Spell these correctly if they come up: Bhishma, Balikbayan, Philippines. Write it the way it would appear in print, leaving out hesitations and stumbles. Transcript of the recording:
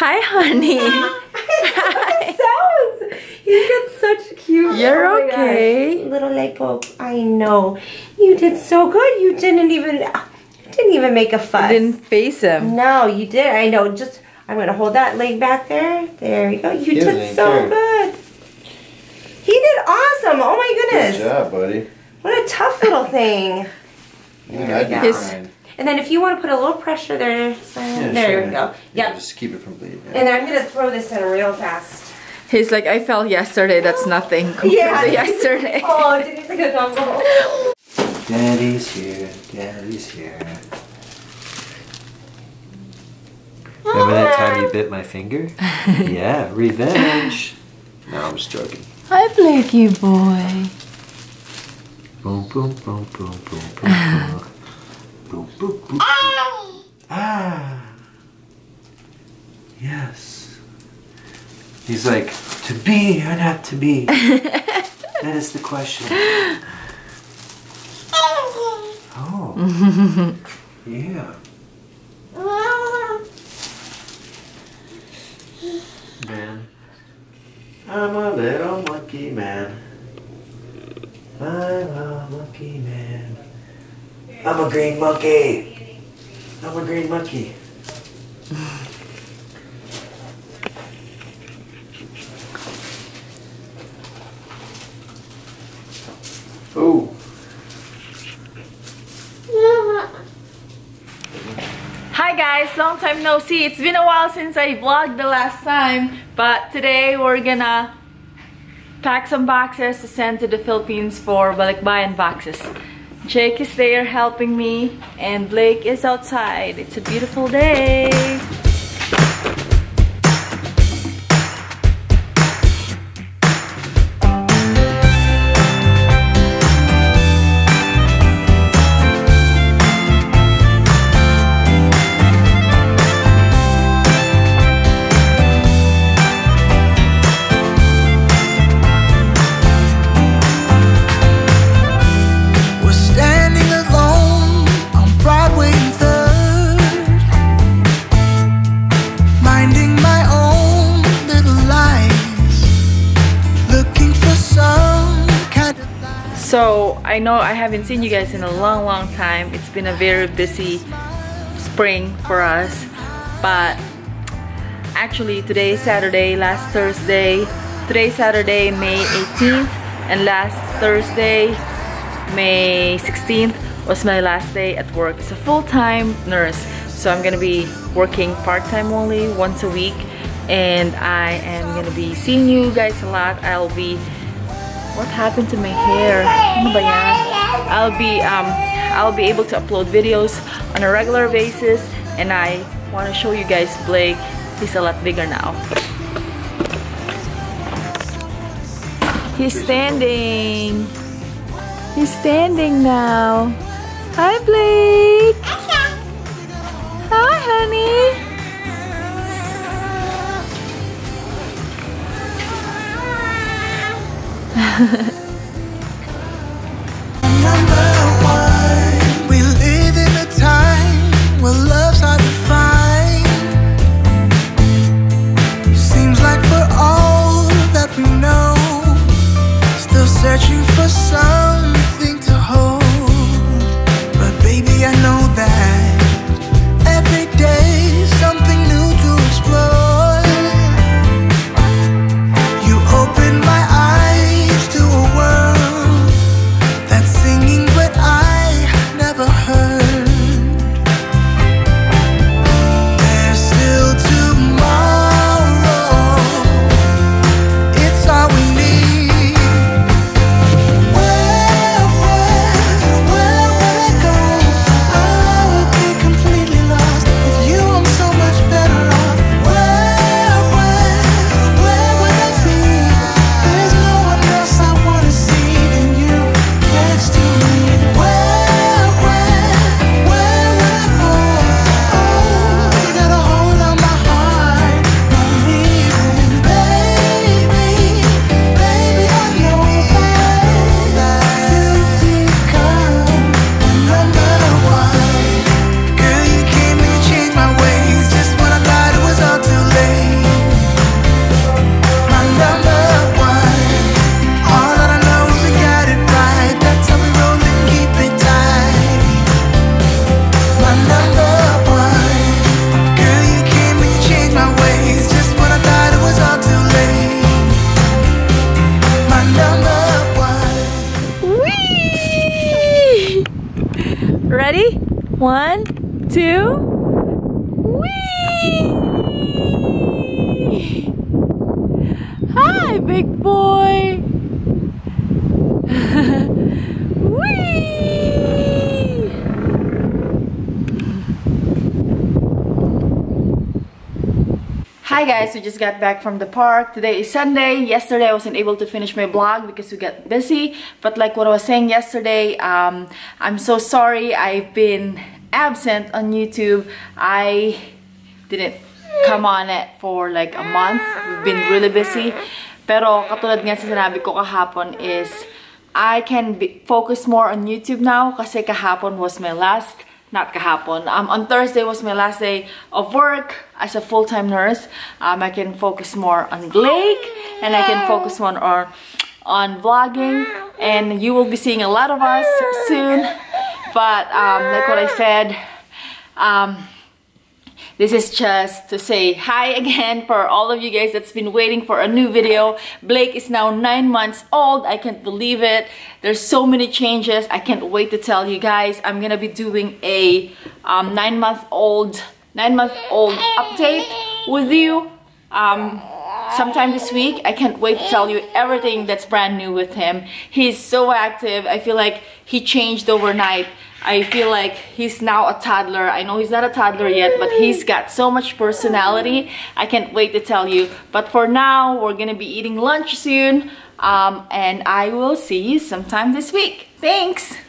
Hi, honey. Hi. Sounds. He's got such cute. You're okay. Gosh. Little leg poke. I know. You did so good. You didn't even make a fuss. You didn't face him. No, you did. I know. Just I'm gonna hold that leg back there. There you go. You did so good. He did awesome. Oh my goodness. Good job, buddy. What a tough little thing. And then if you want to put a little pressure there, yeah, there we go. Yep. Just keep it from bleeding. Yeah. And I'm going to throw this in real fast. He's like, I fell yesterday. That's nothing compared to yesterday. Oh, did he think a dumbbell? Daddy's here. Daddy's here. Remember that time you bit my finger? Yeah, revenge. No, I'm just joking. Hi, Blakey boy. Boom, boom, boom, boom, boom, boom, boom. Boop, boop, boop, boop. Ah. Ah! Yes. He's like, to be or not to be? That is the question. Oh. Yeah. Man. I'm a little monkey man. I'm a monkey man. I'm a green monkey. I'm a green monkey. Oh. Hi guys, long time no see. It's been a while since I vlogged the last time, but today we're gonna pack some boxes to send to the Philippines for Balikbayan boxes. Jake is there helping me, and Blake is outside. It's a beautiful day. So I know I haven't seen you guys in a long time. It's been a very busy spring for us, but actually today is Saturday, last Thursday. Today's Saturday, May 18th, and last Thursday, May 16th was my last day at work as a full-time nurse. So I'm gonna be working part-time only once a week, and I am gonna be seeing you guys a lot. I'll be What happened to my hair? Ano ba yan? I'll be able to upload videos on a regular basis, and I want to show you guys Blake. He's a lot bigger now. He's standing. He's standing now. Hi, Blake. Hi, honey. Remember why we live in a time where love's hard to find. Seems like for all that we know, still searching for something to hold. But baby, I know that every day something new to explore. You open my eyes 1, 2, whee! Hi, big boy. Whee! Hi guys, we just got back from the park. Today is Sunday. Yesterday I wasn't able to finish my vlog because we got busy, but like what I was saying yesterday, I'm so sorry I've been absent on YouTube. I didn't come on it for like a month. We've been really busy. Pero katulad nga sa sinabi ko kahapon is I can focus more on YouTube now kasi kahapon was my last, not kahapon. On Thursday was my last day of work as a full-time nurse. I can focus more on Blake and I can focus more on vlogging, and you will be seeing a lot of us soon. But like what I said, this is just to say hi again for all of you guys that's been waiting for a new video. Blake is now 9 months old. I can't believe it. There's so many changes. I can't wait to tell you guys. I'm gonna be doing a 9-month-old update with you sometime this week. I can't wait to tell you everything that's brand new with him. He's so active. I feel like he changed overnight. I feel like he's now a toddler. I know he's not a toddler yet, but he's got so much personality. I can't wait to tell you. But for now, we're gonna be eating lunch soon, and I will see you sometime this week. Thanks!